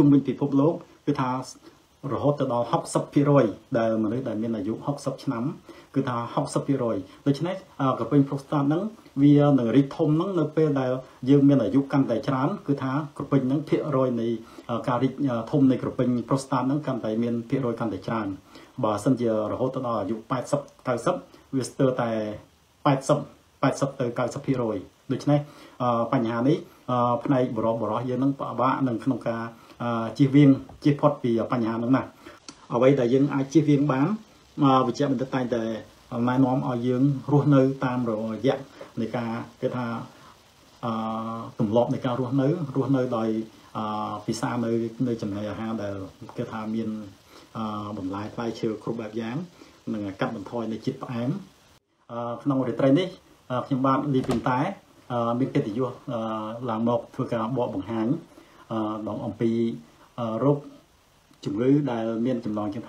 chung bình tỷ phúc lốp cứ thà rồi từ đó học sắp phi rồi đời mà đấy đời miền là học sắp lắm cứ thà học sắp phi rồi đối với cái bên Pakistan nắng vì người đi thông nắng nơi bên đời dương miền là dục cầm tay chán cứ thà cái bên nắng phi rồi này cả đi thông này cái bên Pakistan nắng cầm tay miền phi rồi cầm tay chán và sân giờ rồi từ đó dục bài sắp tay sắp viết từ tài bài sắp từ cái sắp phi rồi đối với này nhà đấy này bỏ giờ nắng bỏ bạ nắng không cả chi viên chi phật vì bản nhà nông này ở đây đại dương ai chi viên bán mà vì mình tay để mai nón ở dương ruộng nơi tam rồi dạng người ta cái tha tụm lọp người ta ruộng nơi đòi vì sao nơi nơi chừng này ha để cái tha miền bẩn lái vai chiều khung bạc dáng mình cắt mình thôi để chít án nông người tây đấy những bạn đi bình tái bên cái tỷ vua là một thuộc cả bộ bằng hàng đồng ông pi rốt chủng ngữ đại miền chủng lòng chúng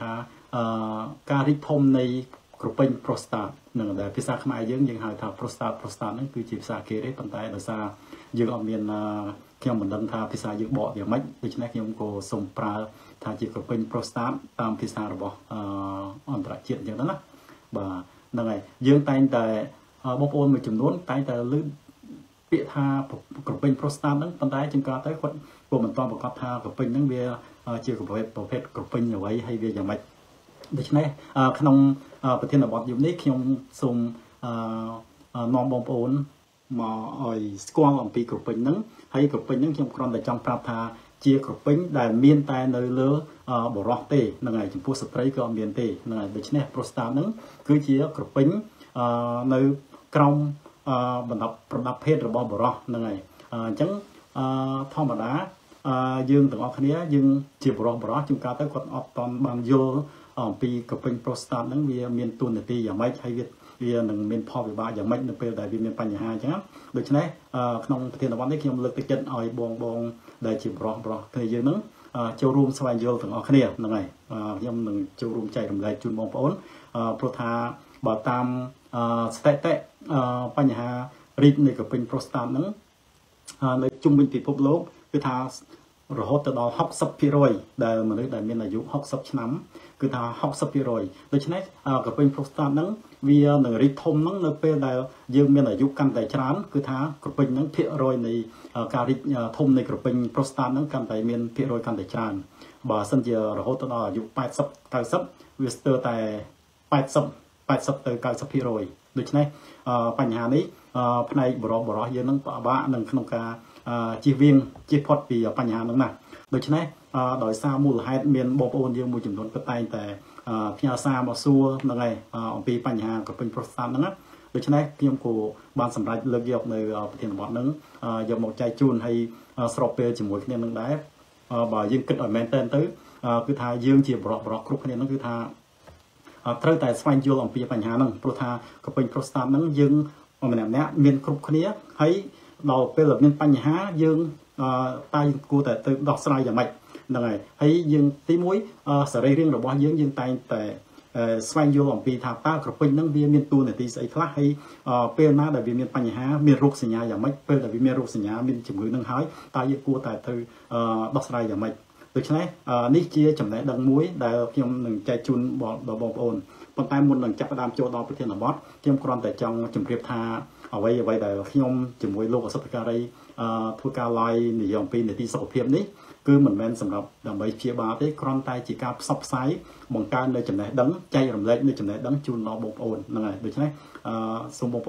ta caritom này grouping prostat nâng đại phía xa không ai dưng nhưng hai thà prostat nó cứ chỉ xa kia đấy tận tay là xa dưng ở miền theo mình đâm thà phía xa dưng bỏ về mệnh để chúng ta khi ông cô sùng pra thà chỉ grouping prostat tam phía xa rồi bỏ ông đã chuyện như đó đó và nâng này dưng tay tại bóc ôn mình chủng nón tay tại lư bị tha của bên prostat đó tận tay chúng ta tới quận của mình toàn một cặp tha của bên những bia chiều của phép của bên như vậy hay bia giảm mạnh được chứ này không có thiên là bọn dùng nick không dùng non bom ổn mà ỏi squam ở bên của bên những hay của bên những trong còn để trong cặp tha chia của bên đại miền tây nơi lứa bộ rác tê là ngày chúng tôi sắp tới có miền tây là được chứ này prostat đó cứ chia của bên nơi trong bản đọc phê rồi bỏ bỏ nâng này chẳng thong mà đá dương từng học này dương chỉ bỏ chúng ta tới còn học toàn bằng vô ở pi cặp bên prostat nâng về miền tuần để pi giảm mấy hay việt về nâng miền pho về ba giảm mấy nâng về đại việt miền pan nhà hai chẳng được chứ này không thì là vấn đề khi ông lực tự chân ở bong đại chỉ bỏ thì dương nâng châu rùm xoay vô từng học này nâng này khi ông nâng châu rùm chạy làm lại chun bong ổn protha bảo tam tệ bản nhà rít này của bên prostat nắng nơi trung bình tỷ phúc lốp cứ thà rồi từ đó học sắp phi rồi đời mà đấy đời miền là dục học sắp lắm cứ thà học sắp phi rồi đối với của bên prostat nắng vì người rít thông nắng nơi bên đời dương miền là dục cầm tay chán cứ thà của bên nắng phi rồi này cả rít thông này của bên prostat nắng cầm tay miền phi rồi cầm tay chán và sân giờ rồi từ đó dục bài sắp tay sắp viết từ tài bài sắp từ cái sắp phi rồi được chứ này bản nhà đấy này bỏ giờ nâng bỏ bạ nâng không cả chi viên chi phật vì bản nhà nâng này được chứ này đổi xa mùa hai miền bom ôn dương mùa chủng đốn cất tay tại phía xa mà xua nâng này ông pi bản nhà của bên Pakistan nâng á được chứ này khi ông cụ ban sầm rạch lực dọc nơi tiền bọn nâng giờ một chai chun hay srope chỉ mỗi cái nâng đá bà dương kích ở maintain tới cứ thà dương chỉ bỏ khúc cái nâng cứ thàត្រូវ តែ ស្វែង យល់ អំពី បញ្ហា ហ្នឹង ព្រោះ ថា កពិញ prostat ហ្នឹង យើង ម្នាក់ ម្នាក់ មាន គ្រប់ គ្នា ហើយ ដល់ ពេល ដែល មាន បញ្ហា យើង តែ គួរ តែ ទៅ ដោះស្រាយ យ៉ាង ម៉េច ហ្នឹង ហើយ ហើយ យើង ទី 1 សេរីរាង្គ របស់ យើង យើង តែង តែ ស្វែង យល់ អំពី ថា តើ កពិញ ហ្នឹង វា មាន តួ នាទី ស្អី ខ្លះ ហើយ ពេល ណា ដែល វា មាន បញ្ហា មាន រោគ សញ្ញា យ៉ាង ម៉េច ពេល ដែល វា មាន រោគ សញ្ញា មាន ជំងឺ ហ្នឹង ហើយ តើ យើង គួរ តែ ទៅ ដោះស្រាយ យ៉ាង ម៉េចđược chứ này ní chia chấm đáy đằng muối đại khi ông đừng chạy chun bỏ bom ồn còn tay một đằng chặt đam chỗ đó với thiên là bot khi ông còn tại trong chấm riệp tha ở vậy đại khi ông chấm muối lô ở sắp ca đây thua ca lai nỉ dòng pin để đi sập phiệp đấy cứ mình men sầm lập đằng mấy phía ba đấy còn tay chỉ ca sắp sái bằng ca nơi chấm đáy đắng chạy làm lệ nơi chấm đáy đắng chun nó bom ồn là này được chứ này sông bom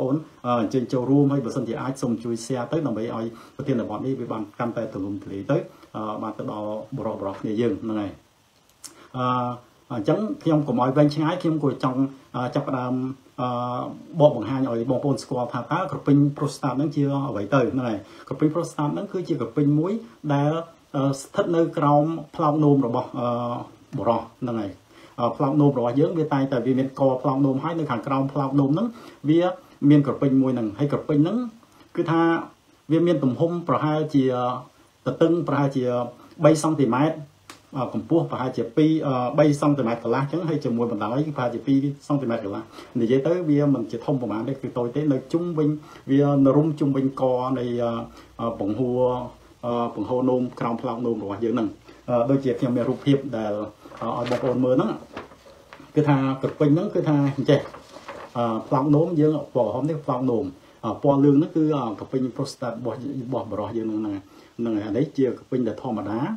ồn trên châu rum hay bờ sông thì ai sông chui xe tới đằng mấy ai với thiên là bot đi với bàn cam tay từ lùm thì tới bạn tự bảo bỏ để dừng này chẳng khi ông của mọi bên trái khi ông của trong chấp đam bộ bằng hai rồi bộ bồn score thà tá cặp pin prostat nó chia ở bảy tờ này cặp pin prostat nó cứ chia cặp pin muối đã thất nơi còng plong nôm rồi bỏ này plong nôm rồi dướng về tay tại vì miền cò plong nôm hai nơi hàng còng plong nôm nó vía miền cặp pin muối nằng hay cặp pin nó cứ tha vía miền tùng hôm rồi hai chia tự tưng và hai chỉ 3 cm cùng pua và hai chỉ pi 3 cm cả lá trắng hay chỉ mùi mình nói và chỉ pi 3 cm cả lá để dễ tới bia mình chỉ thông của bạn đây tôi tới nơi trung bình bia rung trung bình co này bụng hô nôm còng plong nôm rồi dữ nằng đôi khi khi mình rụp hiệp để ở bọc ổn mơ nó cứ tha cực quanh nó cứ tha trẻ phong nốm dương bỏ hôm nay phong nồm bỏ lương nó cứ cực quanh prostate bỏ bỏ dương này này đấy chia cực quanh để thò mà đá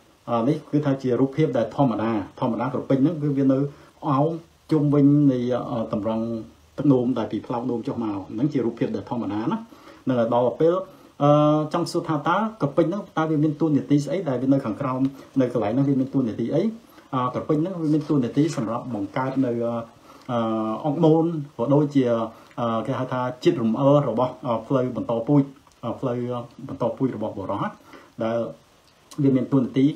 đấy cứ tháp chia rúp hiệp để thom mà đa rồi pin nó cứ viên nó áo chung vinh thì tầm rằng tấp nôm đại bị phao nôm cho màu nó chia rúp hiệp để thom mà đá đó nên là đo về trong số tháp tá cặp pin nó ta viên tuôn nhiệt tí ấy đại viên nơi khẳng còng nơi cái lại nó viên tuôn nhiệt tí ấy cặp pin nó viên tuôn nhiệt tí sản phẩm bằng cát nơi ong môn của đôi chia cái hai tha chít rùm rồi bọc phơi bẩn to pui phơi bẩn to pui rồi bọc bỏ đó đã viên tuôn nhiệt tí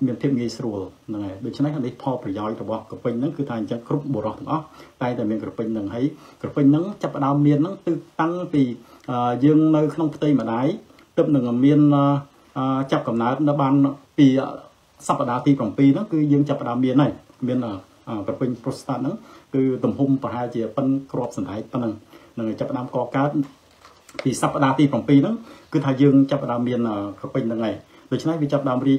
miền thêm nghi sầu này đối với này đi thọ phải giỏi robot cặp pin nắng cứ thành trong group bỏ rót đó tay tại miền cặp pin nắng ấy cặp pin nắng chấp đào miền nắng tự tăng vì dương nơi không tây mà đáy tập nắng miền chấp cầm nát nó ban vì sắp đào thì còn pi nó cứ dương chấp đào miền này miền là cặp pin prostate nắng cứ tầm hôm và hai chị phân crop sản thái tăng người chấp đam co cá thì sắp đa ti phòng pi đó cứ thay dương chấp đam miền là cặp pin đằng này rồi cho nên vì chấp đam đi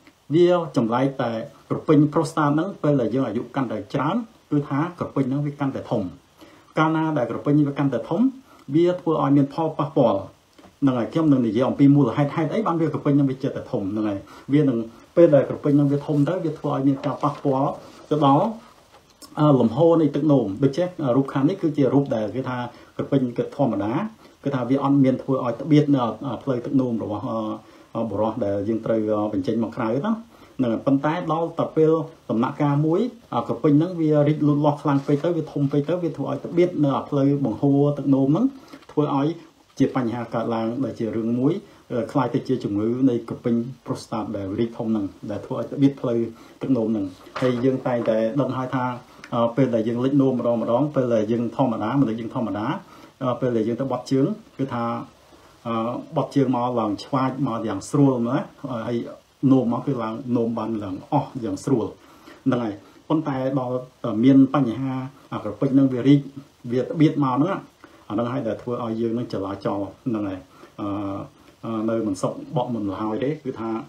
video chồng lại tại cặp pin prostate nó bây là do dụng căn để chán tôi thá cặp pin nó với căn để thủng cana đại cặp pin với căn để thủng bia thua oi miền thọ pa bỏ này kem này để dòng pin mua là hai đấy bán việc cặp pin nó bị chật để thủng này viên đừng bây là cặp pin nó bị thủng đấy việc thua oi miền cao pa bỏ từ đó lồng hô này tức nổ được chết rụp khán đấy cứ chỉ rụp để cái tha cặp pin cặp thọ mà đá cứ thà vì ăn miên thôi ở biết là phơi tận nôm rồi bỏ ra để riêng từ bình chỉnh một cái đó nên phân tán đó tập về tầm nã ca muối cặp pin nắng vì luôn lo khăn phơi tới vì thùng phơi tới vì thôi biết là phơi bằng hô tận nôm lắm thôi ấy chỉ phanh hà cả làng để chỉ rừng muối khai tới chia chủng ngữ này cặp pin prostate để đi thông nằng để thôi biết phơi tận nôm nằng hay dương tay để đông hai tha về là dương lịch nôm rồi mà đón về là dương thô mà đá bây giờ chúng ta bọc trứng cứ thà bọc trứng màu vàng xoay màu vàng sủa nữa hay nôm màu cứ là nôm ban là vàng sủa này con tay đo miên panh ha cặp pin năng việt việt biết màu nữa đang hay để thua ao dương nó trở lại trò này nơi mình sọc bọn mình là hai đấy cứ thà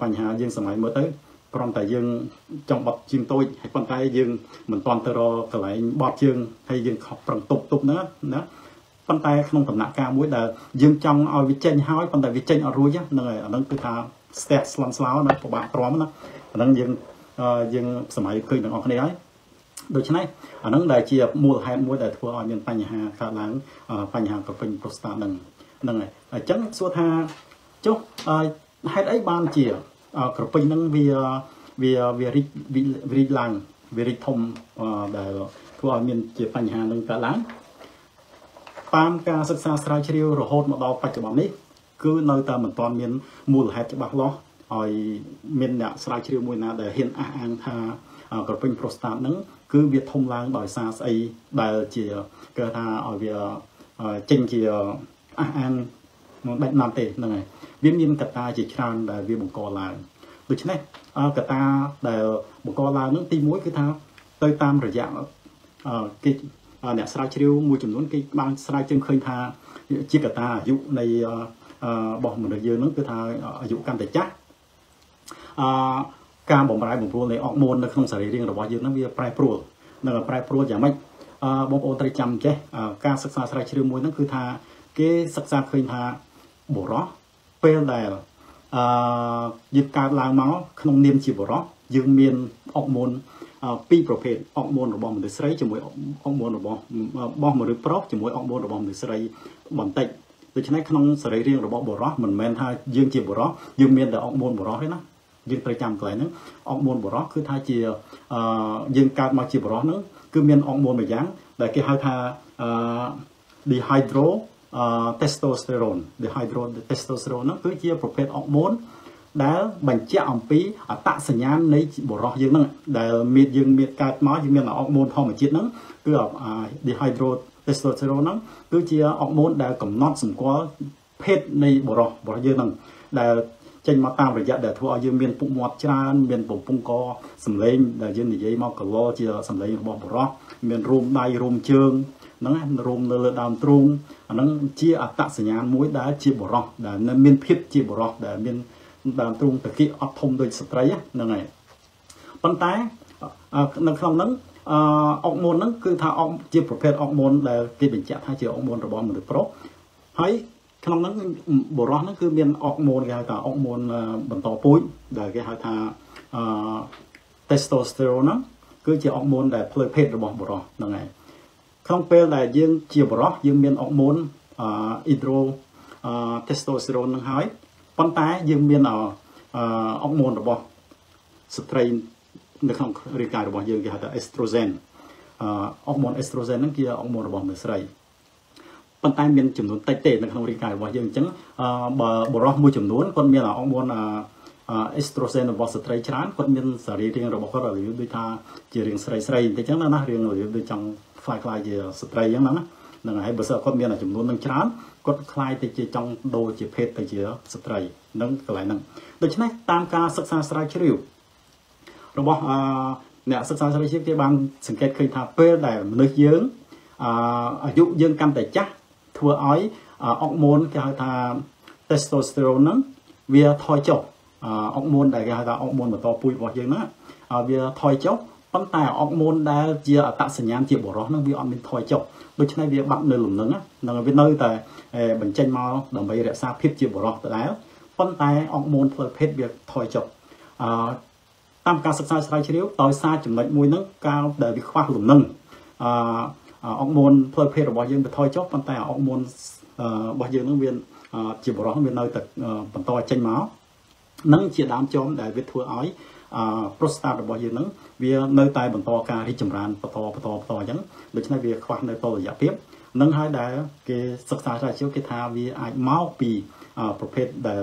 panh ha dương sầm mới tới còn tại dương trong bọc trứng tôi hay con tay dương mình toàn từ rồi trở lại bọc trứng hay dương học bằng tục nữa nữa con tay không tầm nặng ca mũi là dương trong ao vịt chanh hói con tay vịt chanh ở ruồi nhá này ở đằng cứ thà step slam sáo nó của bạn tróm nó ở đằng dương sải khơi đằng ở đây ấy đối với này ở đằng đại chia mua hai mũi đại thua ở miền tây nhà hà khá láng tây hà của mình prostate đằng này ở chấn số tha chúc hai đấy ban chia cặp pin đằng vì làng vì thông đại thua ở miền chia tây hà đằng cả láng tam ca sức xa sài chiều rồi hốt một đào bạch bóng đấy cứ nơi ta mình toàn miền mùa hè cho bạc lo rồi miền đã sài chiều mùa nào để hiện an tha cặp pin prostate nắng cứ việc thông lang đòi xa xây đòi chỉ cơ tha ở việc tranh chỉ an bệnh nam tề này viêm nhiên cặp ta chỉ tràn là viêm bụng co là được chứ này cặp ta để bụng co là nước tim mũi cứ tha tơi tam rồi dạng cái nè sài chiều mùi chủng nón cái ban sài chân khơi tha chỉ cả ta dụ này bọn mình được dư nước cứ tha dụ cam tài chắc cam bóng bài bóng pro này óc môn nó không xảy riêng là bọn dư nó bị prai pro nên là prai pro chẳng mấy bóng ôn tay chăm chứ ca sắc xa sài chư muối nó cứ tha cái sắc xa khơi tha bổ rót pel đài dứt ca lá máu không niêm chỉ bổ rót dương miên óc môn pi pro phê óc môn của bọn mình được sấy cho mỗi óc môn của bọn mình được pro cho mỗi óc môn của bọn mình được sấy bằng tịnh tôi cho nên không xử lý riêng rồi bỏ bổ rót mình men thay dương chỉ bổ rót dương miên là ông môn bổ rót đấy nó dương tay chạm cái nữa ông môn bổ rót cứ thay chia dương cát mà chỉ bổ rót nữa cứ miên ông môn mày dáng là cái hai tha dehydro testosterone dehydro testosterone nó cứ chia prophet ông môn đã bành chia ông pí ở tạ sài nhãn lấy bổ rót dương nữa để miệt dương miệt cát máu dương miên là ông môn thôi mà chết nữa cứ ở dehydro testosterone cứ chia ông môn đã cầm nót sủng quá hết này bỏ dơ nằng đã tranh mà tam rồi dạ để thua dơ miền bụng mọt chan miền bụng bung co sầm lên để dơ này dây mao cờ lo chia sầm lên bỏ miền rôm đai rôm chương nắng rôm lơ đam trung nắng chia tạ sài nhãn muối đá chia bỏ rọ đã miền phết chia bỏ rọ đã miền đam trung từ khi ấp thông đôi sập trái nằng này bắn tái nằng không nắng óc môn nó cứ tha óc chia prophet óc môn là cái bệnh trạng hai chiều óc môn rồi bọn mình được pro thấy trong nó bộ rót nó cứ miền óc môn cái cả óc môn bẩn tỏ bụi là cái hai tha testosterone nó cứ chia óc môn là prophet rồi bọn bộ rót là này không phải là riêng chia bộ rót riêng miền óc môn hydro testosterone nó hái con tái riêng miền ở óc môn rồi bọn strain nó không riêng cái bọn dương kia là estrogen, hormone estrogen nó kia hormone bọn người sấy, con tai miên chủng nón tay tê nó không riêng cái bọn dương trắng, bờ rót môi chủng nón con miên là hormone estrogen bọn sấy chán con miên sấy riêng rồi bọn họ là đôi ta chỉ riêng sấy sấy thì trắng nó riêng rồi đôi trong phai phai gì sấy giống lắm á, là hãy bữa sau con miên là chủng nón đang chán, con phai thì chỉ trong đồ chỉ phết thì chỉ sấy nó cái này, đôi khi này tam ca sắc san sấy chịu rồi bỏ nè sắp sang sắp cái băng sừng kết khi thà pê là nước dướng dụ dương cam tài chắc thua ói hormone cái thà testosterone nó vía thoi chốc hormone đại cái thà hormone mà to pui bỏ dướng nó vía thoi chốc bắn tài hormone đã chia tạo sừng nhám chia bỏ rót nó vía hormone thoi chốc đôi chân này vía bắn nơi lủng nướng á là vía nơi tại bệnh tranh mau đồng bay rẽ xa phết chia bỏ rót tại đấy bắn tài hormone phơi phết vía thoi chốc tam ca sắp sai sai chiếu tối xa chấm lệnh mùi nắng cao đời bị khoa lủng nâng ốc môn phơi phê rồi bỏ dương bị thôi chốt bàn tay ốc môn bỏ dương nông viên chỉ bỏ đó viên nơi tật bàn to tranh máu nâng chỉ đám chóm để vết thua ói prostate rồi bỏ dương nắng vì nơi tay bàn to ca đi chấm ran bàn to chẳng được cho nên việc khoa nơi to là giả tiếp nâng hai đá cái sắp sai sai chiếu cái tha vì ai máu bị prophet để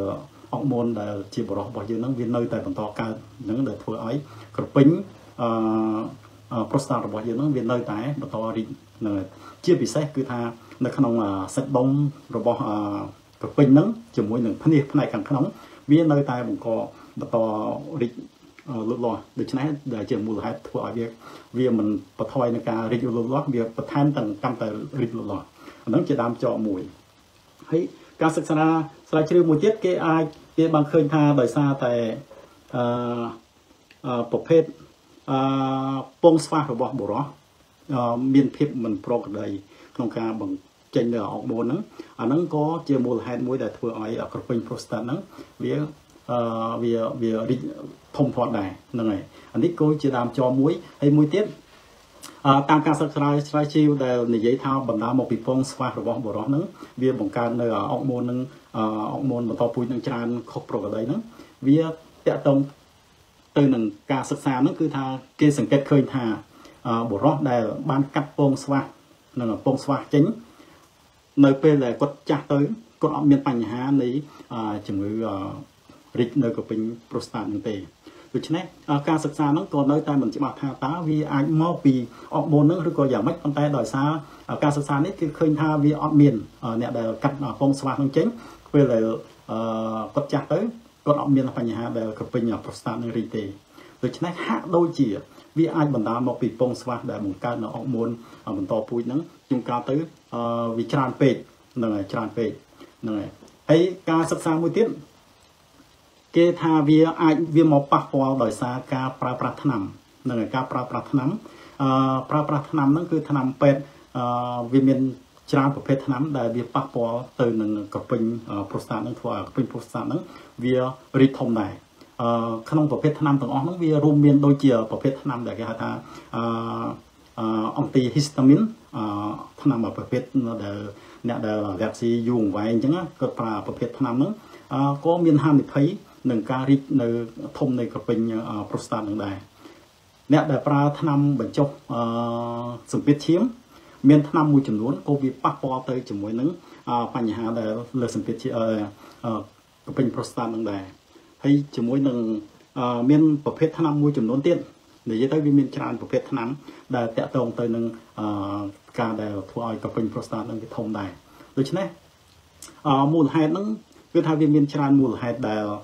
ốc môn là chỉ bỏ dư nắng viên nơi tại bản to ca nắng để thua ấy cột pính prostate bỏ dư nắng viên nơi tại bản to đi chia bị xét cứ tha nó không là sạch bông rồi bỏ cột pính nắng chỉ mỗi nắng phân này càng nóng viên nơi tại bản co bản to đi lụt lòi được cho nên để chỉ mua hai thua ấy việc vì mình bắt thoi nó ca đi lụt lót việc bắt than tầng cam tại đi lụt lòi nó chỉ đam cho mùi thấy ca sạch sana lại chữ một tiết cái ai cái bằng khơi tha bởi xa tại bộc phết pong spa của bọn bộ đó miền phép mình pro đầy trong ca bằng trên là ốc môn đó nó có chia mùa hai mối đại thừa ấy ở cột pin prostate nó vì thông thoát này này anh ấy cô chia làm cho muối hay muối tiết tam ca sắp sai chiêu đều để giấy thao bằng đá một bị phong spa của bọn bộ đó nữa vì bằng ca nơi ở ốc môn nó ông môn mà to pui năng tràn khóc rồi đấy nó vía tẹt tông từ nằng ca sấp xa nó cứ tha kia sừng kết khơi thà bổ rót đài ban cắt pong xoa nên là pong xoa chính nơi p là quật cha tới con ông miền Pành Hà này chừng người rịch nơi của mình prostate như thế rồi chứ này ca sấp xa nó còn nơi tai mình chỉ bảo tha tá vì anh mau vì ông môn nó rồi coi giả mất con tay đòi xa ca sấp xa đấy khơi tha vì ông miền nè đài cắt pong xoa không chính về là cột chặt tới cột ống miên là phải nhà để cột pin nhà prostate người tì rồi cho nên hạ đôi chỉ vì ai bận đá một bị bong spa để một ca nó ống môn mình to pui nắng chung cao tới vì tràn pet nâng tròn về nâng ấy ca sắp xa mũi tiếp kê tha vía ai vía màu bạc vào đổi xa ca pra pra thân nâng ca pra pra thân pra pra thân nâng cứ thân pet vì miền tràn của pet thân đại vía bạc vào từ nâng cặp bình prostat nâng thua cặp bình prostat nâng vía ri thông này không có pet thân tầng ó nâng vía rùm miền đôi chiều của pet thân để cái ta antihistamine thân mà pet nè đờ gặp si dùng vài những cái bà bậc việt nam nữa có miền Hàn thì thấy nâng ca rít nâng thông này gặp bình prostat nâng đài nè đờ bà tham bệnh chốc sủng biết chiếm miền tham mùi chủng luôn cô bị bắt po tới chủng mối nứng phải nhà đờ lừa sủng biết gặp bình prostat nâng đài hay chủng mối nâng miền bậc việt nam mùi chủng luôn tiện để dưới tới miền tràn bậc việt nam đờ tẹt tông tới nâng ca đờ thua gặp bình prostat nâng cái thông đài được chứ này mùa hè nâng cứ thay vì miền tràn mùa hè đào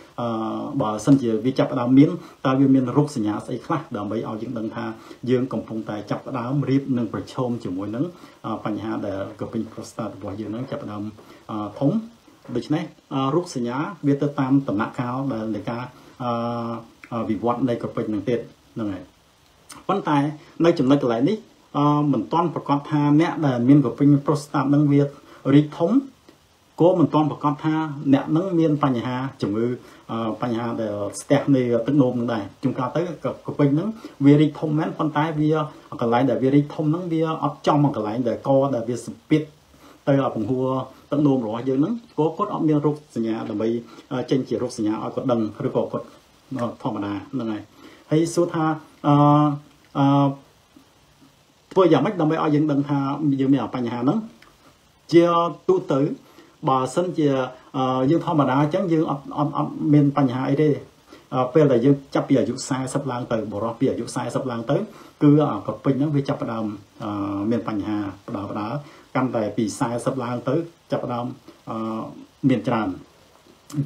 bà sân chỉ vì chặt đá miếng ta vì miếng rút nhà xây khác đầm bấy ao những đằng tha dương cầm phong tài chặt đá riệp nâng bờ chôm chỉ mối nắng panh hà để gặp bình prostat bỏ dương nắng chặt đầm thống được chứ này rút nhà biết tới tam tầm nã cao là người ta vì vọt này gặp bình nâng tiệt nâng này quan tài nơi chừng nơi lại đấy mình toàn và con tha mẹ là miếng gặp bình prostat nâng việt riệp thống cô mình toàn một con tha nẹt nắng miên panh hà chủng ngư panh hà để step này tức nôm này chúng ta tới cặp bình nắng vì thông men con tay vì cái lái để vì thông nắng vì ở trong một cái lái để co để vì speed tới là cùng hua tức nôm rồi dưới nắng có cốt ở miên rục nhà là bị trên chỉ rục nhà ở cột đằng rồi cột cột thòng đà như này hay số tha vừa giảm mất đồng bay ở những đằng tha dưới miền panh hà nắng chia tu tử bà sân chỉ dương thọ mà đá chẳng dương miền panh hà ấy đi về là dương chấp bìa dụng sai sắp lang tới bỏ ra bìa dụng sai sắp lang tới cứ ở cặp pin nó về chấp đầm miền panh hà đó căn tài bị sai sắp lang tới chấp đầm miền tràn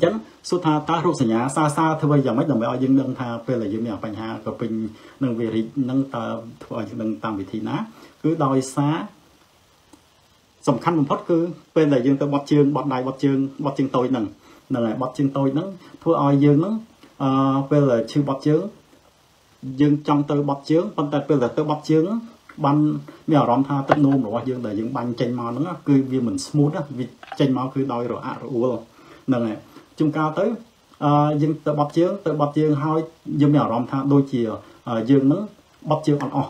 chẳng suốt tha ta rút sỉ nhá xa xa thôi bây giờ mấy đồng bào dân nâng tha về là dương miền panh hà cặp pin nâng về thì nâng ta thôi nâng tam vị thì ná cứ đòi xá sầm khăn mình thoát cứ bên là dương tôi bọt chương bọt đài bọt chương tôi nè là bọt chương tôi nắng thua oi dương nắng bên là chưa bọt chương dương trong tôi bọt chương bên ta bên là tôi bọt chương ban mèo rón tha tận nôm rồi dương là dương ban chanh màu nắng cứ vì mình smooth á vì chanh màu cứ đôi rồi ạ rồi nè này chung cao tới dương tôi bọt chương hơi dương mèo rón tha đôi chiều dương nắng bọt chương còn o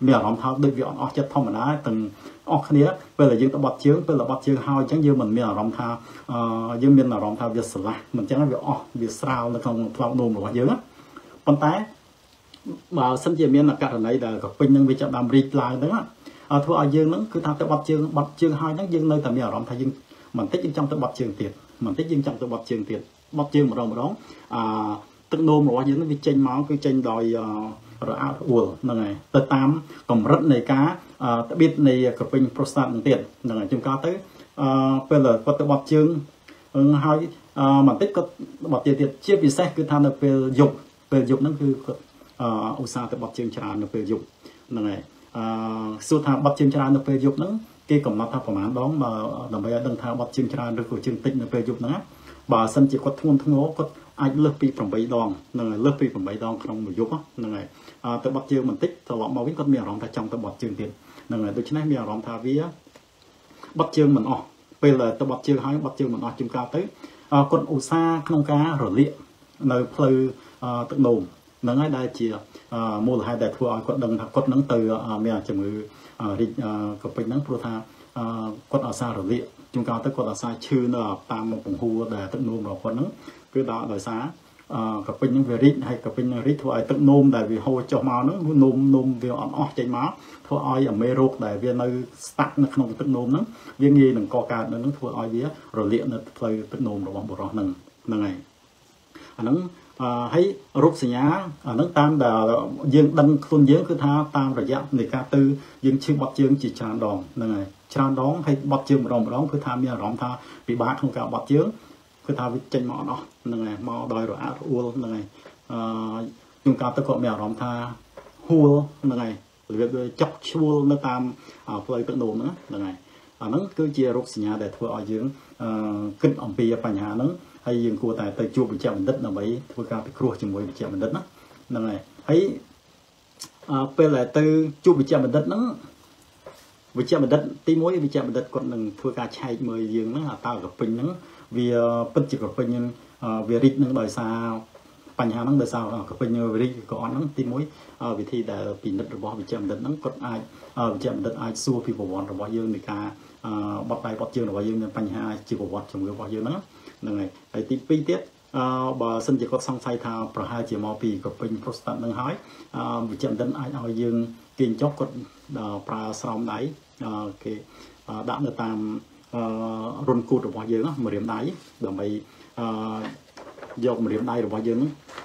mèo rón tha đôi vị còn o chết thông mà đá từng ở khía về là dương ta bật chiếu về là bật chiếu hao chẳng như mình là rong tha dương miền là rong tha việt sả mình chẳng nói việc việt sao là không thao nôm của dương con té mà sân chơi miền là cả này là gặp pin nhưng vì chậm làm rít lại nữa thua ở dương nó cứ tham tới bật chiếu hai nó dương nơi tầm miền rong tha dương mình tích dương trong tới bật chiếu tiệt mình tích dương trong tới bật chiếu tiệt bật chiếu một đống tức nôm của dương nó vì tranh máu cứ tranh đòi rồi áo uổng này tới tám còn rất này cá đặc biệt này cặp pin prostat tiền là chúng ta tới bây giờ có tới bọc chương hai mà tích có bọc tiền chia vì xét cứ tham được về dục nó cứ ông sao tới bọc chương tràn được về dục này số tham bọc chương tràn được về dục nó cái cổng mặt tham của mán đó mà đồng bây giờ đang tham bọc chương tràn được của chương tích được về dục nó bà sân chỉ có thun thun ngố có ai lớp pi phòng bảy đòn này lớp pi phòng bảy đòn trong một dục này tới bọc chương mình tích rồi bỏ cái con mèo rồng ta trong tới bọc chương tiền nên là tôi chỉ nói mèo rồng tha vía bắp chương mình bây giờ tôi bắp chương hai bắp chương mình chúng ta tới con u sa không cá rồi liệm nơi phơi tự nồm nó ngay đây chỉ mua là hai đại thua con đồng thạch con nắng từ mèo chừng người cặp bình nắng pro tha con ở xa rồi liệm chúng ta tới con ở xa chưa là tam một vùng hua để tự nồm rồi con nắng cứ đó đời xá cặp bình những về rít hay cặp bình rít thua ai tự nồm tại vì hôi cho máu nó nồm vì ẩm ẩm chảy máu thua oi ở mê rốt đại viên nơi tắt nó không tức nôm lắm viên nghi đừng co ca nó thua oi vía rồi liệm nó play tức nôm rồi bóng bộ rõ nâng này nó Hãy rút xì nhá nước tam đà dương đăng khuôn dương cứ tha tam rồi giáp người ca tư dương chưa bắp dương chỉ tràn đòn này tràn đón hay bắp dương một đòn cứ tha mía rõm tha bị bát không cả bắp dương cứ tha với chân mỏ đó này mỏ đòi rồi áo u này dùng ca tư cọ mèo rõm tha hua này việc chọc chua nước tam phơi tự nổ nữa này nó cứ chia rút xì nhá để thua ở dương kinh ẩm bì ở nhà nó hay dừng cua tại tới chua bị chạm đất là mấy thua ca bị cua chừng mới bị chạm đất nó này thấy bên lại từ chua bị chạm đất nó bị chạm đất tí mối bị chạm đất còn đừng thua ca chay mới dừng nó là tao gặp bình nó vì bất chịu gặp bình nhưng về rít nó đời sao bành hà nó đời sao gặp bình như về rít có nó tí mối vì thì đã bị đất bỏ bị chạm đất nó còn ai bị chạm đất ai xua vì bỏ bọn rồi bỏ dương người ta bắt tay bắt chưa là bỏ dương bành hà chỉ bỏ bọn chồng người bỏ dương nó này tại tí pin tiết bà sinh chỉ có xong say thà pro hai chỉ mò pì của pin prostat đang hói bị chậm đến ai ao dương kiên chóc còn pra sòng đáy cái đã được tam run cụt được bao nhiêu đó một điểm đáy rồi mày dọc một điểm đáy được bao nhiêu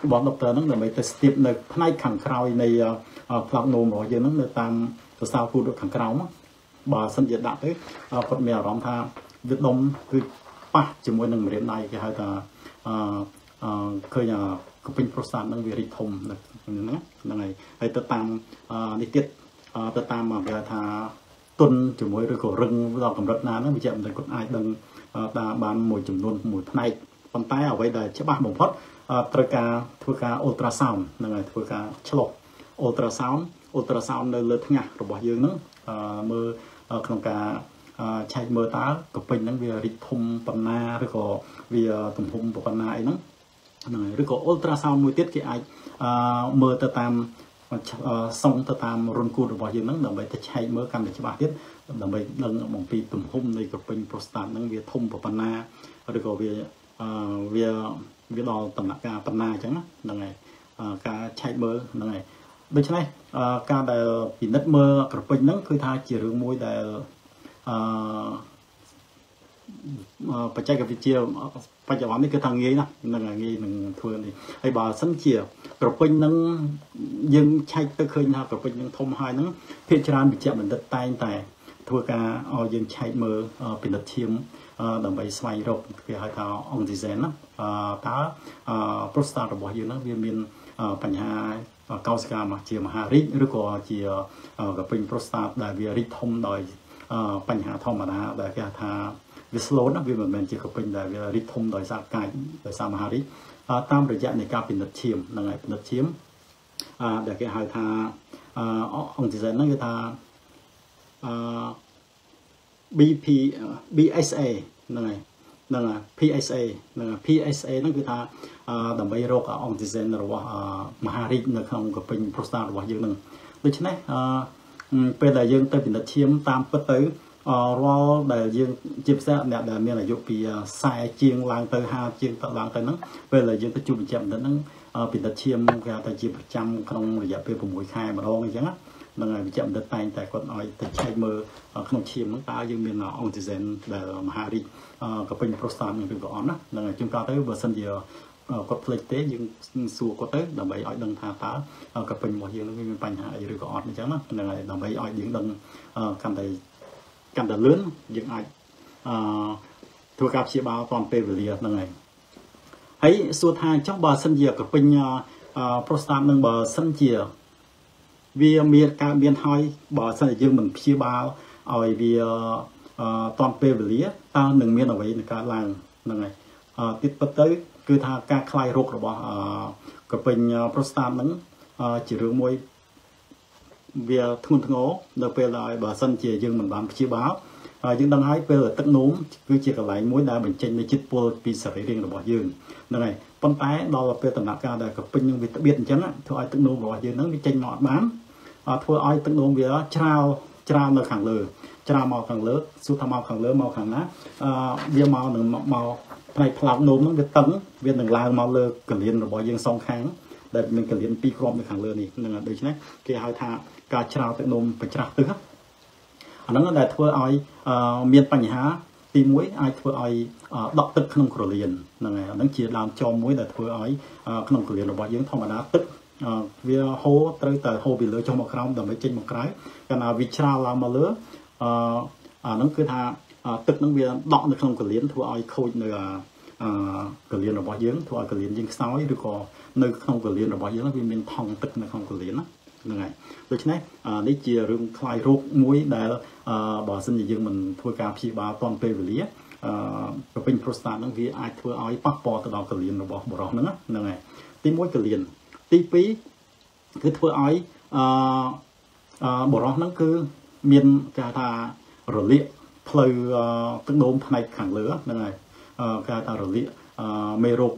bọn độc tơ nó là mày test tiếp được nay khẳng khao này phẳng nôm bao nhiêu nó được tam từ sau cụt được khẳng khao bà sinh chỉ đã tới còn mèo rong tha Việt Đông cứ chúng tôi nâng điểm này cái hai ta khơi nhà pin prostat nâng về thông này hay ta tam đi tiết ta tam mà về thà tuần chúng tôi rồi cổ rừng do cầm rất ná nó bị chậm rồi còn ai đừng ta bán mùi chùm luôn mùi này còn tay ở đây là chế bạc bổng phất thưa ca ultrasound này thưa ca chlo ultrasound nơi lơ thang của bảo dương nữa mơ không cả chạy mơ tá của mình đang về thông phần na rồi có vì tổng hùng của phần này nó rồi có ultrasound mùi tiết cái ai mơ ta tam xong ta tam run cua được bao nhiêu nắng đồng vậy ta chạy mơ cam để cho bà tiết đồng vậy đang ở mỏng pì tổng hùng này của mình prostat đang về thông của phần na rồi có về đo tầm nặng ca phần na chẳng đồng này ca chạy mơ đồng này bên trên này ca đại bị nứt mơ của mình nắng cứ tha chỉ riêng môi đại và chạy cái video phải chào mấy cái thằng nghe nè là nghe mình thường thì hay bà sân chia cặp quanh nâng nhưng chạy tới khơi nào cặp quanh nâng thông hai nâng phía tràn bị chạm mình đất tay tài thua cả dân chạy mơ bị đất chiếm đồng bày xoay rộng cái hai thao ông gì dén tá prostat bỏ dưới nó viên miền phần hai cao ska mà chia mà hà rít rồi có chia cặp quanh prostat đại vì rít thông đời bánh hạ thông mà đã để cái thà vì slow nó vì mình chỉ có pin để vì rít thông đòi ra cài đòi sao mà hari tam rồi dạng này cao pin đất chiếm là ngày pin đất chiếm để cái hai thà ông chỉ dẫn nó cái thà BPSA là PSA nó cái thà đồng bay rô cả ông chỉ dẫn là mà hari là không có pin prostat và dương nâng được chứ này bây giờ dương tới bị đặt chiếm tam bất tử lo để dương chiếm sẽ nè để miền là dục bị sai chiên lang tới ha chiên tận lang tới nắng bây giờ dương tới chụp chậm đến nắng bị đặt chiếm ra tới chiếm 100 không là giảm về vùng mũi khai mà lo như thế á là người bị chậm đến tay tại còn nói tới chạy mơ không chiếm nắng ta dương miền là ông chỉ dành để mà hà đi gặp bên prostat người bị gõ đó là người chúng ta tới bờ sân giờ có thể tế nhưng xua có tới đồng bấy ở đằng thà tá cặp bình một dương nó bành hạ rồi có ọt nữa chứ này đồng bấy ở những đằng cảm thấy lớn những ai thua cặp chia bao toàn pê về liệt này ấy xua tha trong bờ sân dìa cặp bình prostat nâng bờ sân dìa vì miền cả miền hai bờ sân dương mình chia bao ở vì toàn pê về liệt ta đừng miền ở vậy cả làng này tiếp tới cứ tha ca khai rốt rồi bỏ cái bình prostat nắng chỉ riêng môi về thun ngố được về lại bà sân chỉ riêng mình bán chia báo những đăng hái về là tắc núm cứ chỉ còn lại mối đa mình trên để chích bôi vì sợ riêng rồi bỏ dương này con tái đó là về tầm nặng ca đời cái bình nhưng vì ta biết chắn thôi ai tắc núm bỏ dương nó bị tranh nọ bán thôi ai tắc núm về trao nó khẳng lừa trao màu khẳng lứa su tham màu khẳng lứa màu khẳng lá bia màu đừng màu này phạt nôm nó cái tấm viên đường lao màu lơ cần liên rồi bỏ riêng song kháng để mình cần liên pi crom cái hàng lơ này nên là đây chứ này cái hai thà cá trào tự nôm phải trào tứ nó là để thưa ai miền Pành Há Thì muối ai thưa ai đọc tức không có liền, nó chỉ làm cho muối là thưa ai không có liền là bọn dưỡng thông mà đã tức vì hô tới tờ hô bị lửa cho một khám đồng với trên một cái, còn là vì cha làm mà lửa nó cứ tha tức nó vì đọc được không có liền thưa ai khôi là cái liền là bọn dưỡng thưa ai cái liền dính sói được có nơi không có liền là bọn dưỡng vì mình thông tức là không có liền. Đối với này, chỉ rừng khai rốt muối để bỏ sinh như dân mình thua cao phí bà toàn phê với lý và bình prostat nâng vì ai thua ai bắt bỏ từ đó cờ liền rồi bỏ bỏ nâng này tí muối cờ liền tí phí cứ thua ai bỏ rõ nâng cứ miền cả ta rửa liệ phơi tức đốm này khẳng lửa nâng này cả ta rửa liệ mê rộng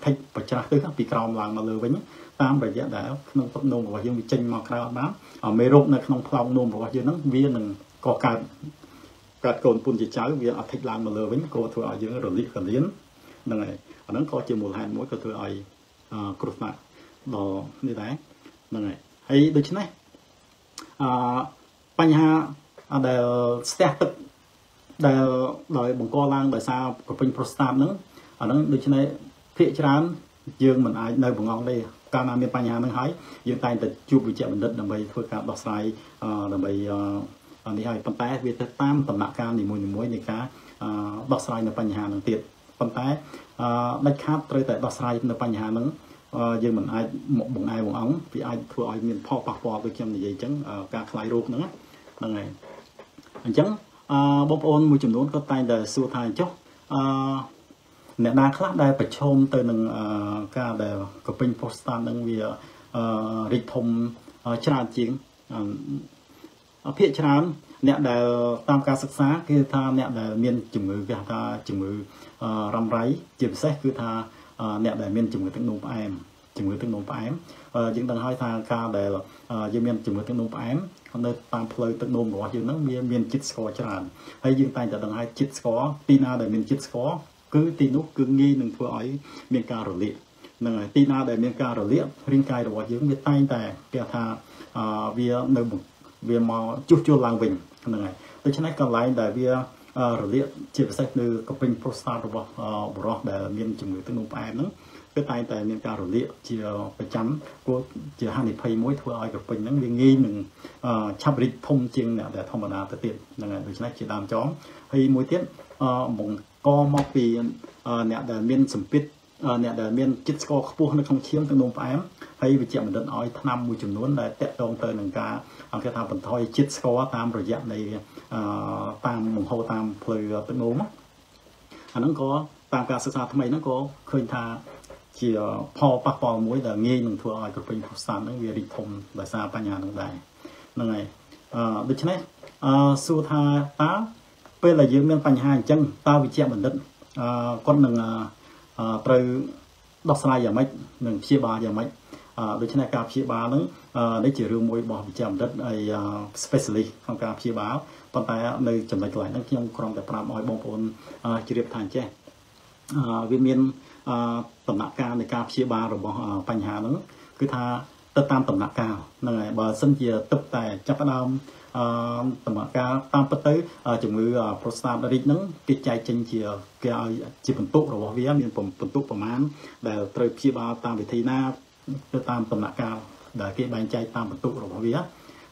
thách và trả tư bị cao làng mà lừa với nhé tam bây giờ đã không tập nôn và dân bị chênh mọc ra bám ở mê rộng này không phong nôn và dân nó viên là có cạt cồn phun chỉ cháu vì thách làng mà lừa với cô thua ở dưới rồi liệt liến này ở đó có chừng một hai mỗi cái thua ai cột lại đồ như thế này hay được chứ này bây giờ để xét để đòi bằng co lang để sao của pin prostat nữa ở đó được chứ này phía trán dương mình ai nơi bằng ngon đây ca nam bên Panya nó hỏi dương tay từ chụp vị trí mình định làm bài phơi cạp đọc sai làm bài này hỏi phần tay về tam tầm nạ ca thì mùi này cá đọc sai là Panya nó tiệt phần tay đánh khát tới tại đọc sai là Panya nó dương mình ai một bằng ai bằng ống vì ai thua ai miền pho bạc pho tôi xem như vậy chấn ca khai ruột nữa là ngày chấn bóc ôn mùi chùm đốn có tay để xua thai chốc nè đa khác đây phải chôm từ những ca để của pin postan đang vì rịch thông tràn chiến phía tràn nè để tam ca sắc xá kia tha nè để miên chủng ngữ kia tha chủng ngữ rầm ráy chìm xét kia tha nè để miên chủng ngữ tiếng nôm em chủng ngữ tiếng nôm em những tầng hai tha ca để dưới miên chủng ngữ tiếng nôm em còn đây tam plei tiếng nôm của dưới nó miên chít score tràn hay dương tay tại tầng hai chít score tina để miên chít score cứ tí nút cứ nghi đừng thua ấy miền ca rồi liệt này tí na để miền ca rồi liệt riêng cài rồi dưỡng miền tay tài kia tha vì nơi vì màu chút chua làng bình này tôi cho nên còn lại để vì rồi liệt chỉ phải sách từ cặp pin prostat rồi bỏ để miền chủng người tương đối nữa cái tay tài miền ca rồi liệt chỉ phải chấm của chỉ hai thì phay mối thua ấy cặp pin nó vì nghi mình chắp rít thông chiêng nè để thông bản nào tới tiền này tôi cho nên chỉ làm chó hay mối tiết mùng có một vì nè để miên sẩm pít nè để miên chít co khô nó không chiếm tương đối phải em hay vì chuyện mình định nói năm mùi chủng nón là tẹt đồng tới những cái thằng phần thôi chít co tam rồi dạng này tam mùng hồ tam phơi tương đối nó có tam ca sơ sao mày nó có khơi tha chỉ pho bạc pho muối là nghe mình thua ai cực bình phật sản nó về đi thông là xa ba nhà nó đây này được chứ này su tha tá bây là dưỡng miền Pành Hà chân ta bị chạm bình định con đừng từ đọc sai giờ mấy đừng chia ba giờ mấy đối với này cà chia ba nữa để chỉ riêng mỗi bỏ bị chạm đất này specially không cà chia báo còn tại nơi chuẩn bị lại nó trong còn để làm mọi bông bồn chỉ đẹp thành che viên miền tầm nã ca này cà chia ba rồi bỏ Pành Hà nữa cứ tha tất tam tầm nã cao này bờ sân chia tập tài chấp đam tầm ca tam bất tới chủng ngữ prostat đã nâng cái trái chân chia phần tụ rồi vía miền phần tụ phần mán để trời chia ba tam vị thi na tam tầm nã cao để cái bàn trái tam phần tụ rồi vía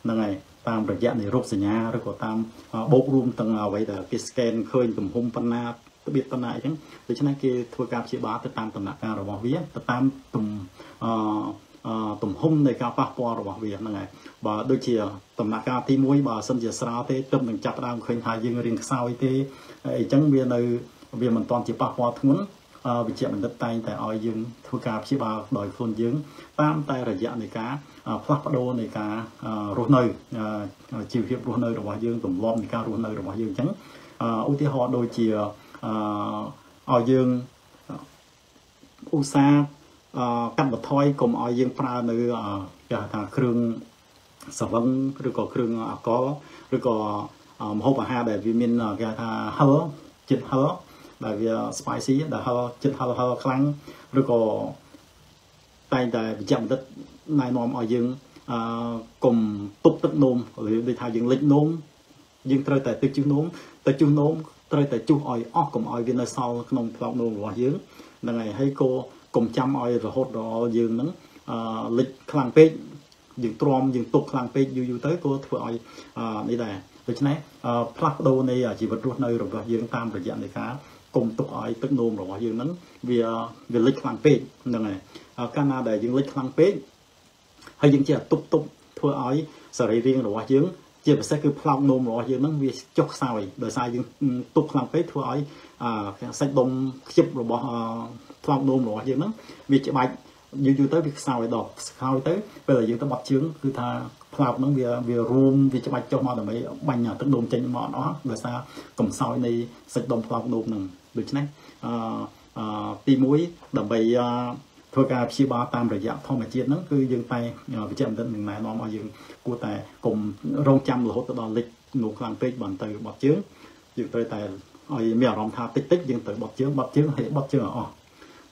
này tam rồi dạng này rốt sỉ nhà rồi có tam bốc room tầng vậy là cái scan khơi cùng hôm panna đặc biệt tuần này chứ để cho nên cái thua cam chia ba tam tầm nã cao rồi vía tam tầm tụm hôm này cao phát qua rồi việc này và đôi khi tụm nạc cao thì muối và sân giờ sao thế trong mình chặt đang khơi thay riêng riêng sao thế chẳng vì nơi vì mình toàn chỉ phát qua thốn vì chuyện mình đất tay tại ao dương thua cà chỉ bà đòi phun dương tam tay là dạng này cá phát đô này cá ruột nơi chiều hiệp ruột nơi rồi dương tụm lom này cá ruột nơi rồi dương trắng ưu thế họ đôi khi ao dương u sa cắt bật thoi cùng ao dương pha nơi cả khương sầu vân rồi có khương có rồi có hộp hà để vitamin cả thà hơ chít hơ để vì spicy để hơ chít hơ hơ kháng rồi có tay để chậm đất này nôm ao dương cùng tụt tức nôm rồi để thà dương lịch nôm dương trời tại tức chữ nôm Trời tại chú oi óc cùng oi viên sau nông pháo nông hòa dưỡng là hay cô cùng chăm oi rồi hốt rồi dưỡng nắng lịch khang pê dưỡng trom dưỡng tục khang pê dù tới cô thưa oi đi đè rồi chứ đâu này chỉ vật ruột nơi rồi và dưỡng tam rồi dạng này khá cùng tục oi tức nôm rồi hòa dưỡng nắng vì vì lịch khang pê là này Canada dưỡng lịch khang pê hay dưỡng chỉ là tục tục thưa oi sở hữu riêng rồi hòa dưỡng chỉ phải sẽ cứ phong nôm rồi chứ nó vì chọc sao đời sai nhưng tục làm cái thua ấy sạch đông chụp rồi bỏ phong nôm rồi chứ nó vì chị bạch như tới việc sao để đọc sao tới bây giờ chúng ta bật chướng cứ tha phong nó vì room vì chị bạch cho mọi người bành nhà tức đồn trên mọi nó đời sao cầm sao này sạch đông phong nôm nè được chứ này ti muối đầm bầy thôi cả chi ba tam rồi dạng thôi mà chia nó cứ dừng tay vì chậm đến mình này nó mà dừng của tài cùng rong trăm là hỗ trợ đoàn lịch ngủ làm tết bằng từ bọc chứa dừng tới tài ở mèo rồng tha tích tích dừng tới bọc chứa thì bọc chứa ở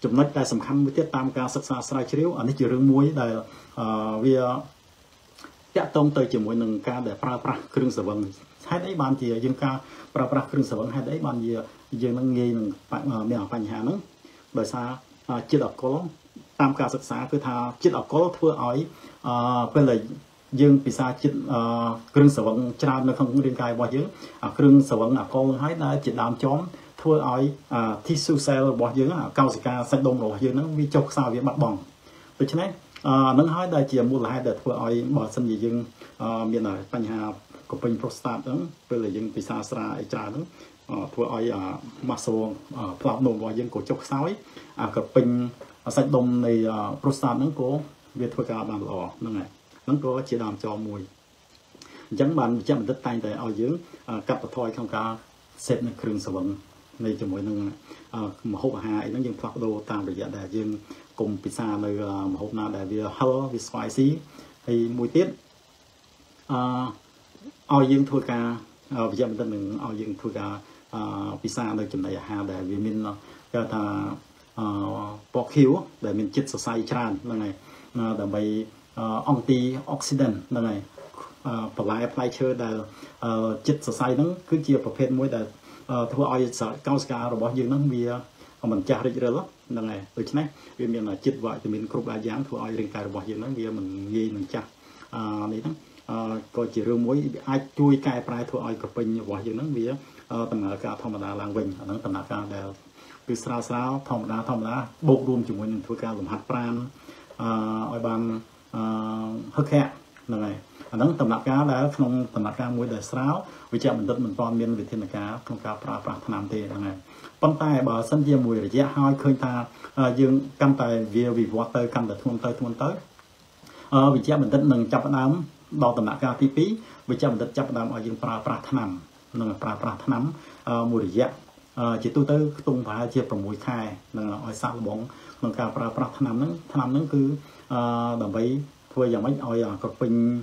chụp nách tài sầm khăn với tiết tam ca sắc xa sai chiếu anh ấy chịu rương muối đời vì các tông tới chịu muối nâng ca để pra kêu sờ vần hai đấy ban gì dừng ca pra kêu sờ vần hai đấy ban gì dừng nâng nghi nâng mèo phanh hà nâng đời xa chia đọc có tam ca sắc xa cứ tha chia đọc có thưa ấy bên là dương bị sa chích kêu sờ vắng tràn nơi không riêng cài bỏ dưỡng kêu sờ vắng là con hái đã chích đám chóm thưa ấy tissue cell bỏ dưỡng cao sĩ ca sạch đông rồi dưỡng nó vi chọc sao việc bắt bỏng được chứ này nâng hái đã chỉ mua lại để thưa ấy bỏ xâm gì dương miền ở Tây Hà của bên prostate đó bên là dương bị sa sra tràn đó thưa ấy mặc dù phàm nông bỏ dưỡng của chọc sao ấy của bên sạch đông này prostate nó có việc thưa cả bàn lò nâng này nó có chỉ làm cho mùi chẳng bạn chậm đất tay để ao dưỡng cặp thôi không cả xếp nó kêu sờ vẩn này cho mỗi nâng một hộp hà nó dùng phác đồ tam để dạ để dương cùng pizza nơi một hộp nào để vừa hello vì spicy thì mùi tiết ao dưỡng thôi cả chậm đất mình ao dưỡng thôi cả pizza nơi chừng này hà để vì mình cái ta bọc hiếu để mình chích sờ sai tràn là này để bày antioxidant là này và lại phải chơi là chất sai nó cứ chia vào phên mỗi đời thua ai sợ cao ska rồi bỏ dừng nó vì mình cha được rồi đó là này được chứ này vì mình là chết vậy thì mình không ai dám thua ai riêng tài bỏ dừng nó vì mình nghi mình cha đấy đó coi chỉ riêng mỗi ai chui cài prai thua ai cặp bình bỏ dừng nó vì tầm nào cả thông là làng bình nó tầm nào cả đều cứ sao sao thông là bột luôn chúng mình thua ca làm hạt pran ai ban hức hẹn là này nó tầm nạp cá là không tầm nạp cá muối để sáo vì chạm mình đất mình toàn miên về thiên là cá không cá pra làm thế là này con tay bờ sân dê mùi để dễ hoi khơi ta dương cam tài vía vì vua tơi cam để thôn tới vì chạm mình đất mình chạm nắm đo tầm nạp cá tí tí vì chạm mình đất chạm nắm ở dương pra nằm là pra nắm mùi để dễ chỉ tu tư tung phải chia vào mùi khai là ở sao bóng là cá pra nằm nó cứ đầm bấy thôi giờ mấy oi cặp pin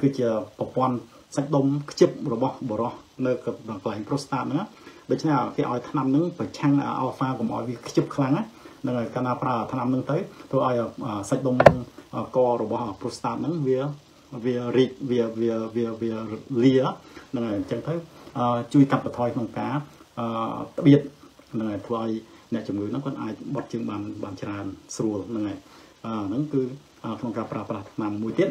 cứ chỉ propan sách đông chụp robot bỏ nơi cặp bằng prostate nữa đấy chứ nào cái oi thằng năm nứng phải chăng là alpha của mọi việc chụp kháng á nên là canapra thằng năm nứng tới tôi oi sách đông co robot prostate nứng vía lia nên là chẳng thấy chui cặp thôi không cá đặc biệt nên là thôi nè chồng người nó còn ai bật chương bàn tràn sùa này nó cứ không gặp pra làm mùi tiết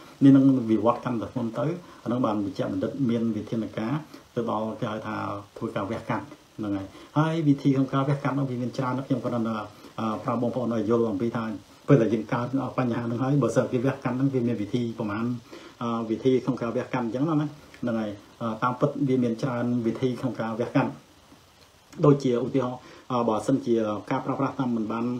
nên nâng vì quạt canh được hôm tới ở nâng bàn bị chạm đất miền vì thiên là cá từ đó cái thà thôi cả việc cạn này hai vị thi không cả việc cạn ở vì miền Trà nó không còn là prabong phong nói vô lòng vị thay với lại những cái Panh Hà nó nói bờ sờ cái việc cạn nó vì miền vị thi của mình vị thi không cả việc cạn chẳng lắm đấy này tam phật vì miền Trà vị thi không cả việc cạn đôi chiều ưu tiên bỏ sân chiều ca prabang tam mình ban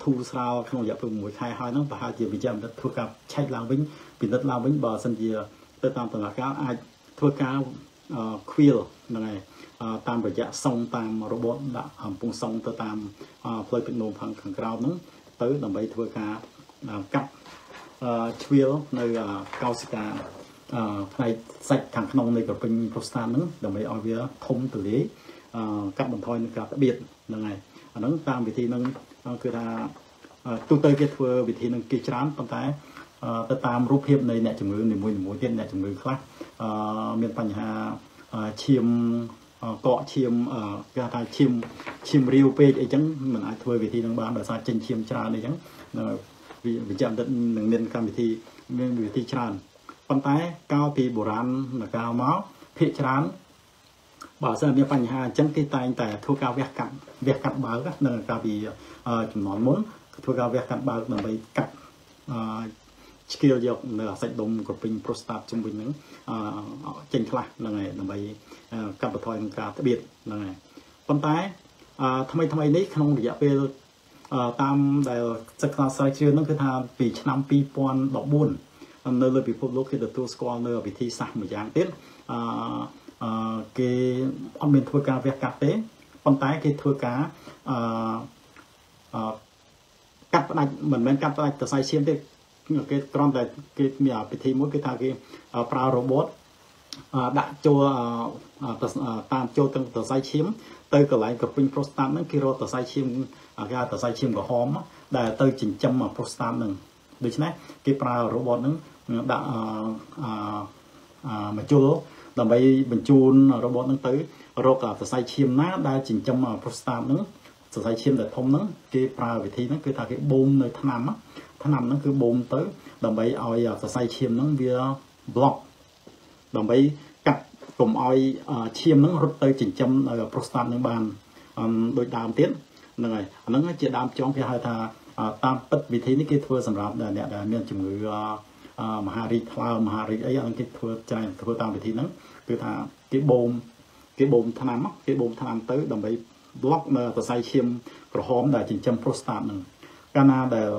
thu sao không dẹp được mũi khai hai nó và hai chiều bị chạm đất thôi cả chạy lao vĩnh vì đất lao vĩnh bờ sân chiều tới tam tầng là cá ai thôi cả khuya này tam vật dạ sông tam robot đã phun sông tới tam phơi bị nôn thằng khẩn cao nóng tới làm bấy thưa cá cắt khuya nơi cao sita này sạch thằng nông này của pin prostan nóng làm bấy ao vía thông tử lý cắt bằng thoi cá đặc biệt này nóng tam vị thi nâng cứ là tu tới cái thưa vị thi nâng kia chán tâm thái tới tam rút hiệp này nè chủng ngữ này mùi tiên nè chủng ngữ khác miền Panh Hà chiêm cọ chiêm gà ta chiêm chiêm riêu pe ấy chẳng mình ai thôi vì thi đang bán là sao trên chiêm trà này chẳng vì chạm đến nên cam vì thi tràn con tái cao thì bổ ran là cao máu thị tràn bảo ra miền Panh Hà chẳng cái tay tài thua cao vẹt cặn báo các nơi cao vì chúng nó muốn thua cao vẹt cặn báo là bị cặn skill dọc là sạch đông của pin prostat trung bình những chênh khác là này là mấy cặp bờ thoi cá đặc biệt là này con tái tham ấy đấy không được về tam đại sắc là sai chưa nó cứ tham vì năm pi pon đọc buồn nơi lời bị phun lốc khi được tu score nơi bị thi sạc một dạng tết cái ông bên thua cá việc cà tế con tái cái thua cá cặp này mình bên cặp này từ sai xiêm đi cái con này cái nhà bị thi mỗi cái thằng kia pra robot đã cho tam cho từng tờ sai chiếm tới cái lại cái pin prostam nó kia rồi tờ sai chiếm ra tờ sai chiếm của hóm đã tới chỉnh trăm mà prostam nè được chứ này cái pra robot nó đã mà chua làm bây mình chun robot nó tới rồi cả tờ sai chiếm nó đã chỉnh trăm mà prostam nó tờ sai chiếm để thông nó cái pra vị thi nó cái thằng cái bom nơi tham á nằm nó cứ bồn tới đồng bấy oi sai chiêm nó via block đồng bấy cặp cùng oi chiêm nó rút tới chỉnh châm prostat nó bàn đôi đàm tiến này nó chỉ đàm trong phía hai thà tam bất vì thế cái thua sầm rạp là miền chủng người Mahari ấy ăn cái thua trai thua tam vì thế nó cứ thà cái bồn tham cái bồn tham tới đồng bấy block là sai chiêm rồi hóm là chỉnh châm prostat này Canada là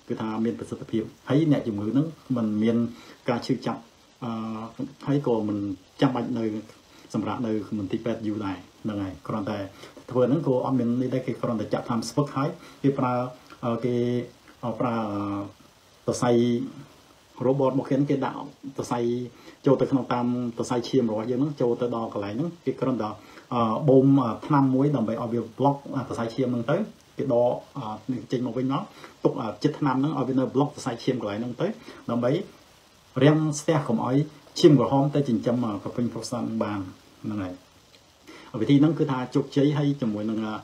cứ tha miền bờ sạt tiệm thấy nhẹ chủng ngữ nó mình miền ca chư chậm thấy cô mình chăm bạch nơi sầm rạ nơi mình tịch bẹt dù này là ngày còn tại thôi nó cô ông mình đi đây cái còn tại chạm tham sốt hái cái pra tờ say robot một khiến cái đạo tờ say cho tới không tam tờ say chiêm rồi giờ nó cho tới đo cái lại nó cái còn đó bom tham muối đồng bấy ở việc block tờ say chiêm mình tới cái đo trên một bên nó tục chết tham nó ở bên nơi block tờ say chiêm lại nó tới đồng bấy riêng xe không ấy chim của hôm tới chỉnh châm mà có pin prosan bàn này vì thì nó cứ tha chụp cháy hay chụp mũi là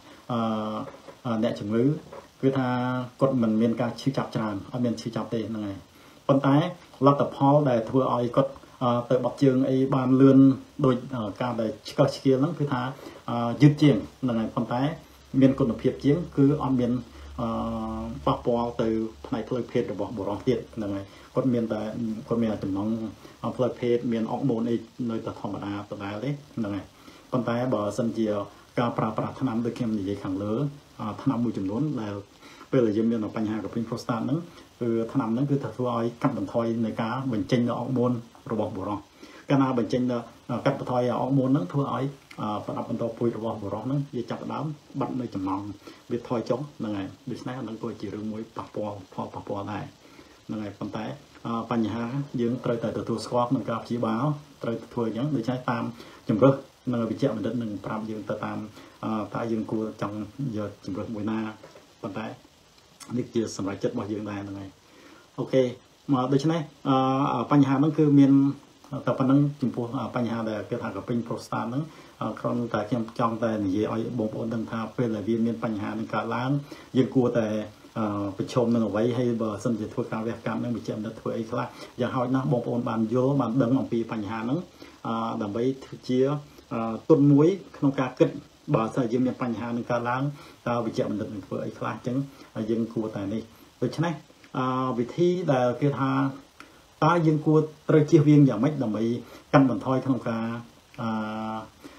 đại chủng ngữ cứ tha con mình miền ca chữ chạp tràn ở miền chữ chạp tên này con tái là tập hall để thua ấy có tới bọc trường ấy bàn lươn đôi ca để các kia nó cứ tha dứt chiến là này con tái miền quân phiệt chiến cứ ở miền bọc bò từ này thôi phiệt được bỏ bỏ phiệt là này con miền là chúng nó phơi phết miền ốc môn ấy nơi ta thọ mà đá đấy này con tay bờ sân chiều Cả pra tham được kem gì khẳng lỡ tham mùi chấm nón là bây giờ dân miền ở Panh Hà của Pinkostat nữa tham nữa cứ thua ai cắt bẩn thoi người cá bẩn chênh ở môn rồi bỏ bỏ cái nào bẩn chênh cắt bẩn thoi ở môn nữa thua ai phần đập bẩn thoi pui rồi bỏ bỏ nữa giờ chặt đám bắt nơi chấm lòng biết thoi chống là ngày biết nãy là tôi chỉ riêng mũi bả bò này là ngày phần té Panh Hà dân trời tại thua squat người cá chỉ báo trời thua nhẫn người trái tam chấm rớt nơi bị chạm đến nâng pram dương ta tam ta dương cua trong giờ chìm rớt mùi na còn tại nước chia sầm lại chất bao dương này này ok mà đối với này Panh Hà nó cứ miền tập văn năng chìm phu Panh Hà là cái thằng của Pin Prostar nó còn tại trong trong tại gì ở bộ phận đằng tháp về là viên miền Panh Hà nó cả láng dương cua tại bị chôm nó vậy hay bờ sân dịch thua cao về cam nó bị chạm đất thua ấy khác giờ hỏi nó bộ phận bàn vô bàn đằng ông Pi Panh Hà nó đảm bảo chia tuần muối không ca kịch bảo sao dân miền Panh Hà nâng ca láng tao bị chạm lực với ấy khá chứng dân cua tại đây vì thế này vì thi là kia tha ta dân cua trời chia viên và mấy đồng bị căn bản thôi không ca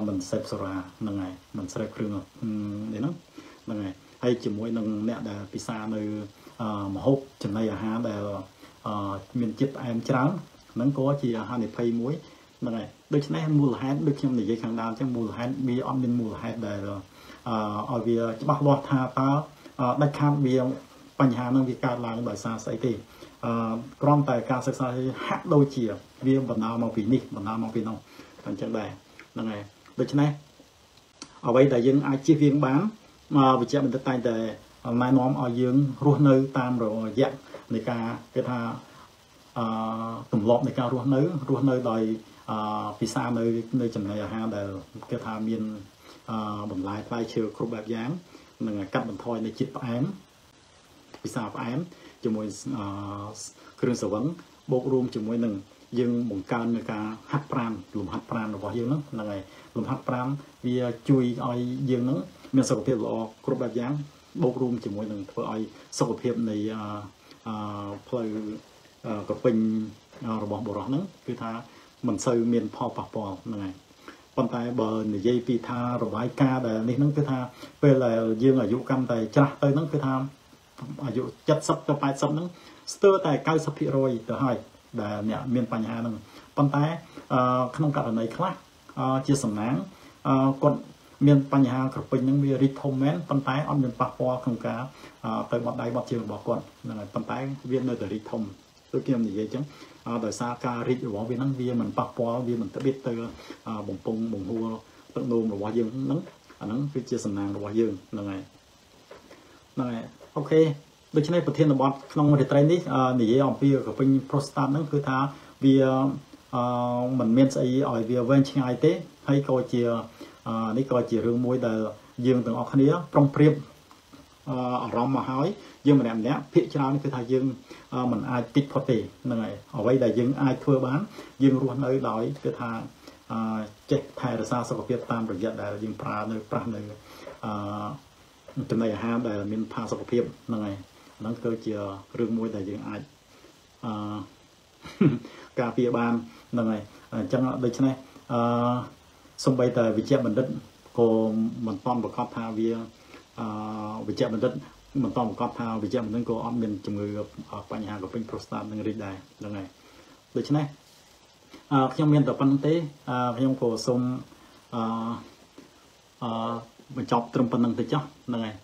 mình xếp sổ lá nằng này mình xếp cương đấy nó nằng này hay chỉ mỗi nằng nè là pizza nơi mà hộp chừng này ha là miền chip em tràn nắng có chỉ hai này phay muối nằng này đối với này mùa hè đối với những cái hàng đào trong mùa hè bị ôm lên mùa hè để ở việc bắt loạt tha ta đặt khám việc Panh Hà năng việc làm là bởi sao sai thì còn tại ca sách sai hát đôi chỉ việc bản nào mà vì nị bản nào mà vì nông thành chân đề là này đối với này ở đây đại dương ai chia viên bán mà bị chạm mình tay để mai nón ở dương ruộng nơi tam rồi dạng người ta cái tha tụm lọp người ta ruộng nơi đòi vì sao nơi chấm này ha để cái tham miên bẩn lái vai chiều không đẹp dáng là cắt bẩn thoi để chít ám vì sao ám chỉ môi kêu sờ vấn bột rôm chỉ môi nừng nhưng bụng can người ta hấp pram lùm hấp pram là bỏ dương lắm là ngày lùm hấp pram vì chui oi dương lắm miền sầu phiệp lo không đẹp dáng bột rôm chỉ môi nừng với oi sầu phiệp này phơi cặp bình rồi bỏ bỏ lắm cứ tha mình xây miền Pò này còn tại bờ này dây pi tha rồi bãi ca để nên nó cứ tha về là dương ở dụ cam tại cha tới nó cứ tha ở dụ chất sấp cho phải sấp nó sơ tại cao sấp phi rồi từ hai để nè miền Panh Hà nó còn tại không cả này khác chia sẻ nắng còn miền Panh Hà của mình những việc recommend còn tại ở miền Pò không cả tới bọn đại bọn trường bỏ quận là còn tại viên nơi để recommend tôi kia mình dây chứ đời xa ca rít bỏ viên nắng viên mình bắp bò viên mình tự biết từ bồng pung bồng hua tự nôm rồi bỏ dương nắng nắng cứ chia sầm nàng rồi bỏ dương là ngày ok đối với này phần thiên là bọn trong một cái này để dây ông pia của Pin Prostat nắng cứ thả vì mình miễn say ở vì ven chừng ai tế hay coi chia đấy coi chia riêng môi đời dương từng ở khía trong priệp ở rong mà hói dương mình làm nhé phía cho nó cứ thả dương mình ai tít phật tì này ở đây là dương ai thưa bán dương luôn nơi đói cứ thả chết thay ra sao sau việc tam rồi giật đại dương pra nơi từ này ha đại mình pha sau việc này nó cơ chìa rương môi đại dương ai cà phê ban này chẳng đây cho này xong bây giờ vị trí mình đất của mình toàn bộ khắp tha vía vị trí mình đất mình toàn một con thao vì vậy mình nên có ông mình chồng người ở Panh Hà của Pin Prostat đang rít đài lần này được chứ này trong miền tập văn tế trong cổ sông mình chọc trong phần năng thế chắc lần này